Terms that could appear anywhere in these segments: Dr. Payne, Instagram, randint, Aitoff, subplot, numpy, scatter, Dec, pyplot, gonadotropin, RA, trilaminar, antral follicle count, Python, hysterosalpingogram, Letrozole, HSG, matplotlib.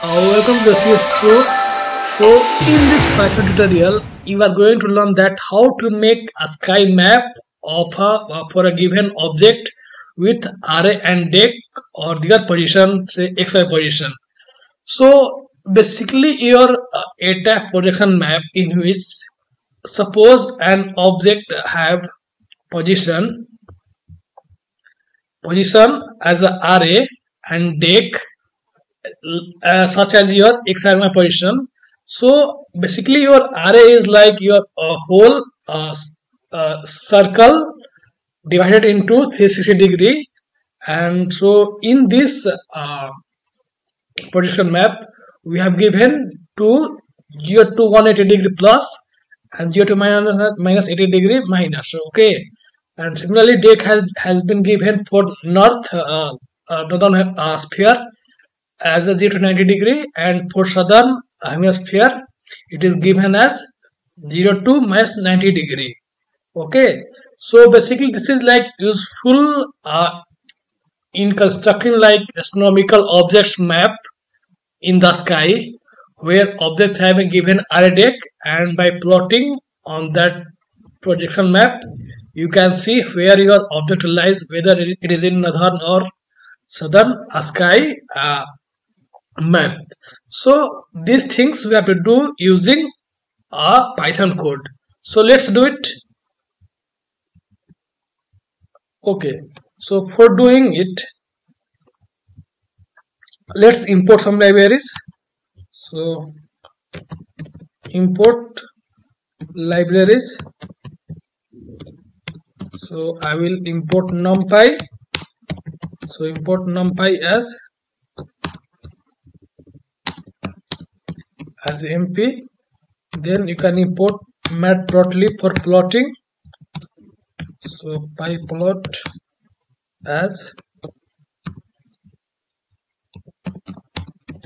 Welcome to the CS4. So in this Python tutorial, you are going to learn that how to make a sky map of for a given object with RA and Dec or their position, say XY position. So basically your ATAF projection map in which suppose an object have position as a RA and Dec such as your x and y position. So basically your RA is like your whole circle divided into 360 degree, and so in this projection map we have given 0 to 180 degree plus and 0 to minus 80 degree minus, okay. And similarly Dec has been given for north northern sphere as a 0 to 90 degree, and for southern hemisphere it is given as 0 to minus 90 degree, okay. So basically this is like useful in constructing like astronomical objects map in the sky where objects have been given RA Dec, and by plotting on that projection map you can see where your object lies, whether it is in northern or southern sky map. So these things we have to do using a Python code. So let's do it. Okay, so for doing it, let's import some libraries. So import libraries. So I will import numpy. So import numpy as MP. Then you can import matplotlib for plotting. So pyplot as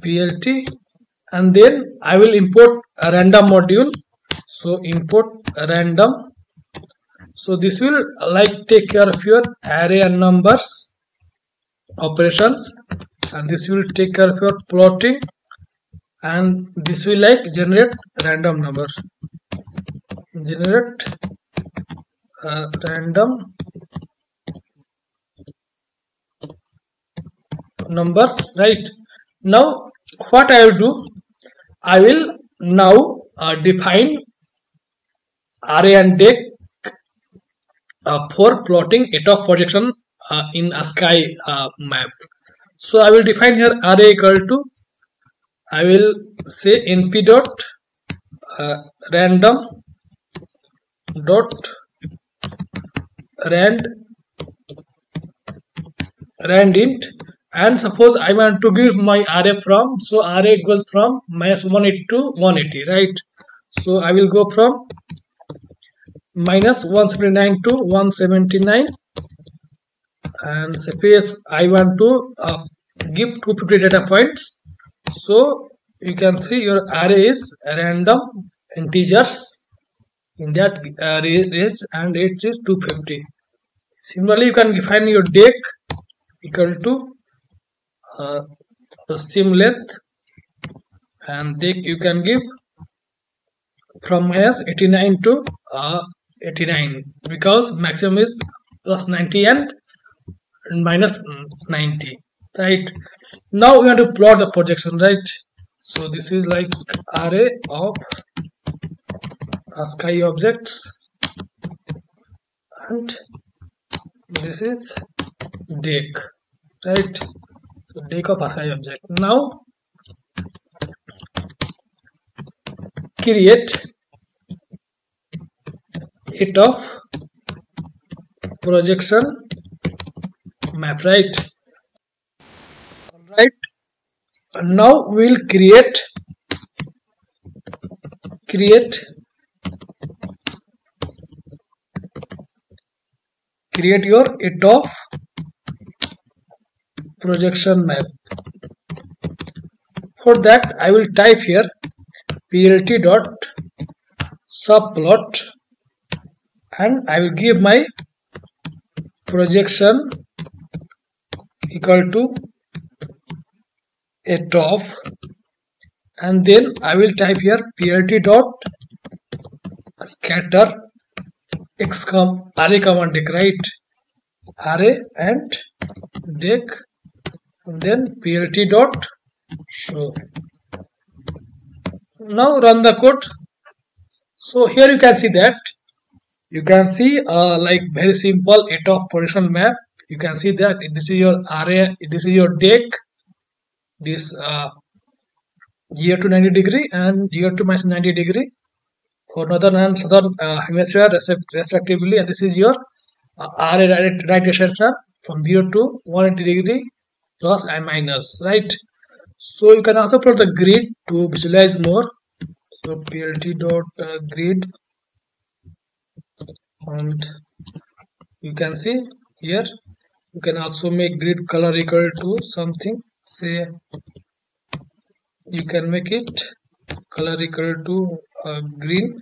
plt, and then I will import a random module. So import random. So this will like take care of your array and numbers operations, and this will take care of your plotting, and this will like generate random number, generate random numbers, right. Now what I will do, I will now define RA and Dec for plotting Aitoff projection in a sky map. So I will define here RA equal to, I will say np dot random dot randint, and suppose I want to give my RA from, so RA goes from minus 180 to 180, right. So I will go from minus 179 to 179, and suppose I want to give 250 data points. So you can see your array is random integers in that range, and it is 250. Similarly, you can define your Dec equal to the same length, and Dec you can give from minus 89 to 89, because maximum is plus 90 and minus 90, right. Now we want to plot the projection, right. So this is like array of sky objects, and this is Dec, right. So Dec of sky object. Now create Aitoff projection map, right. Alright, now we'll create your Aitoff projection map. For that I will type here plt dot subplot, and I will give my projection equal to Aitoff and then I will type here plt dot scatter x array command dec, right? Array and dec, and then plt dot show. Now run the code. So here you can see that you can see like very simple Aitoff position map. You can see that this is your array, this is your dec, this year to 90 degree and year to -90 degree for northern and southern hemisphere respectively, and this is your array right direction from 0 to 180 degree plus and minus, right? So you can also plot the grid to visualize more. So plt dot grid, and you can see here you can also make grid color equal to something, say you can make it color equal to green.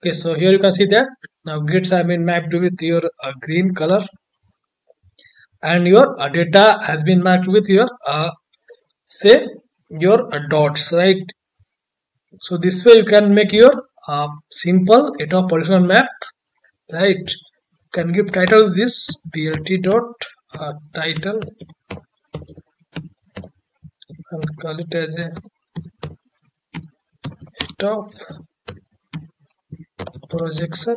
Okay, so here you can see that now grids have been mapped with your green color, and your data has been mapped with your say your dots, right? So this way you can make your simple Aitoff position map, right? Can give title this plt dot title, and call it as a Aitoff projection.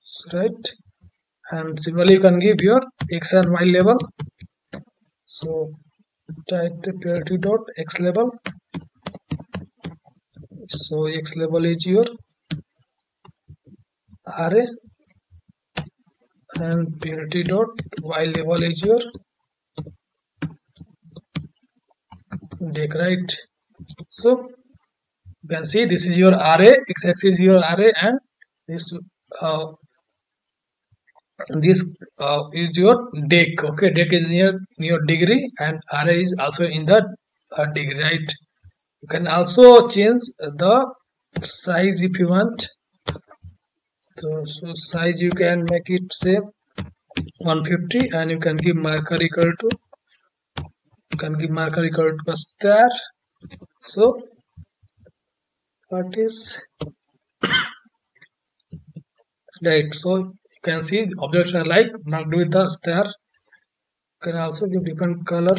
So, right, and similarly you can give your x and y label. So type plt dot x label. So x label is your array, and plt dot y label is your dec, right? So you can see this is your array, x-axis is your array, and this is your dec. Okay, dec is your degree, and array is also in the degree, right? You can also change the size if you want. So size you can make it say 150, and you can give marker equal to a star. So what is right? So you can see objects are like marked with the star. You can also give different color.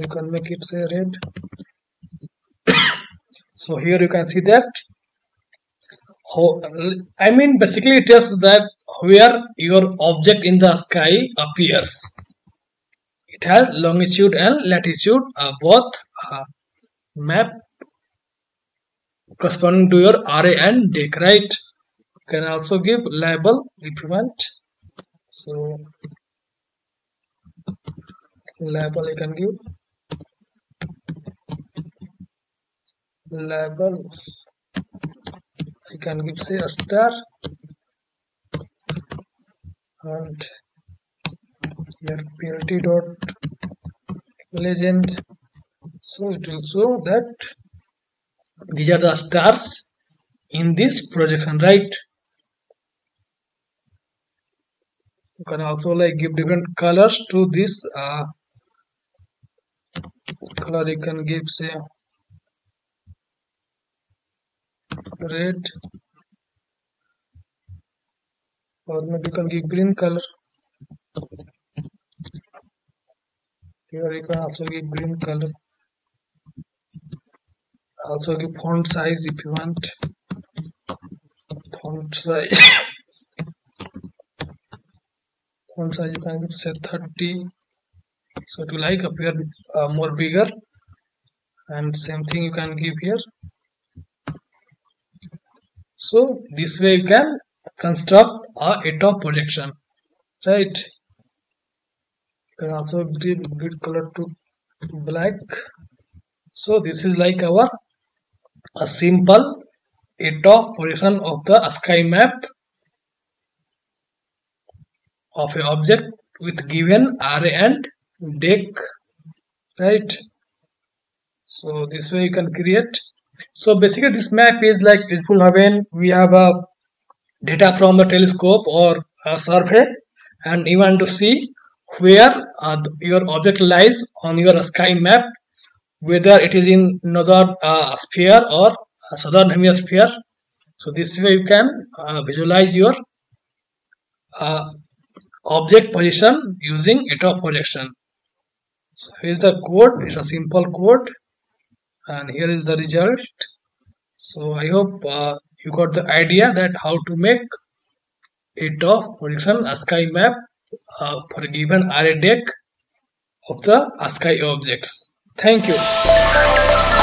You can make it say red. So here you can see that how, I mean basically it tells that where your object in the sky appears. It has longitude and latitude both map corresponding to your array and dec, right? You can also give label if you want. So label you can give. Label you can give say a star, and your plt dot legend. So it will show that these are the stars in this projection, right? You can also like give different colors to this color. You can give say red, or maybe you can give green color. Here you can also give green color. Also give font size if you want. Font size you can give say 30. So it will like appear more bigger. And same thing you can give here. So this way you can construct a Aitoff projection, right? You can also give grid color to black. So this is like our a simple Aitoff projection of the sky map of an object with given array and dec, right? So this way you can create So basically this map is like it will have when we have a data from a telescope or a survey, and you want to see where your object lies on your sky map, whether it is in northern sphere or southern hemisphere. So this way you can visualize your object position using Aitoff projection. So here is the code, it's a simple code, and here is the result. So I hope you got the idea that how to make Aitoff projection a sky map for a given array deck of the sky objects. Thank you.